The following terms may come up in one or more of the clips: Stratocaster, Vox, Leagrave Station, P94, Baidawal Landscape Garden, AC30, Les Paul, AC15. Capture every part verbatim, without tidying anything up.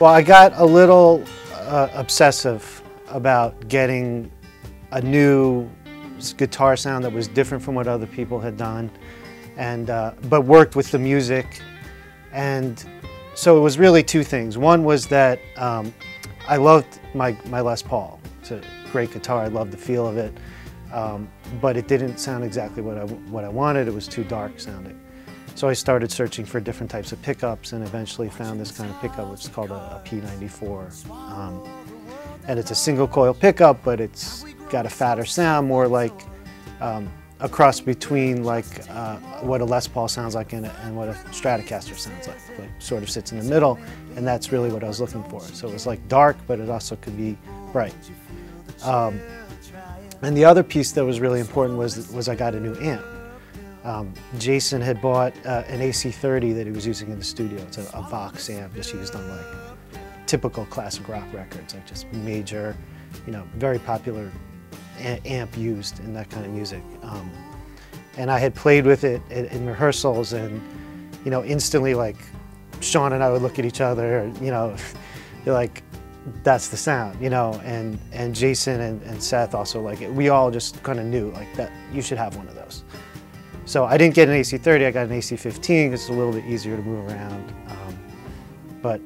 Well, I got a little uh, obsessive about getting a new guitar sound that was different from what other people had done, and uh, but worked with the music. And so it was really two things. One was that um, I loved my, my Les Paul. It's a great guitar, I loved the feel of it, um, but it didn't sound exactly what I, what I wanted. It was too dark sounding. So I started searching for different types of pickups and eventually found this kind of pickup, which is called a, a P ninety-four. Um, and it's a single coil pickup, but it's got a fatter sound, more like um, a cross between like uh, what a Les Paul sounds like and, a, and what a Stratocaster sounds like. It like, sort of sits in the middle, and that's really what I was looking for. So it was like dark, but it also could be bright. Um, and the other piece that was really important was, was I got a new amp. Um, Jason had bought uh, an A C thirty that he was using in the studio. It's a, a Vox amp just used on like typical classic rock records, like just major, you know, very popular amp used in that kind of music. Um, and I had played with it in, in rehearsals, and you know, instantly like Sean and I would look at each other, you know, they're like, that's the sound, you know, and, and Jason and, and Seth also like it. We all just kind of knew like that you should have one of those. So I didn't get an A C thirty, I got an A C fifteen because it's a little bit easier to move around. Um, but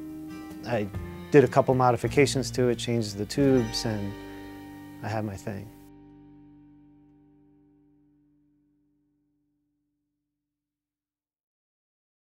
I did a couple modifications to it, changed the tubes, and I had my thing.